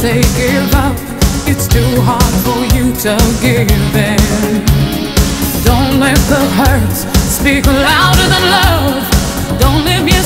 Say give up, it's too hard for you to give in. Don't let the hurt speak louder than love. Don't let me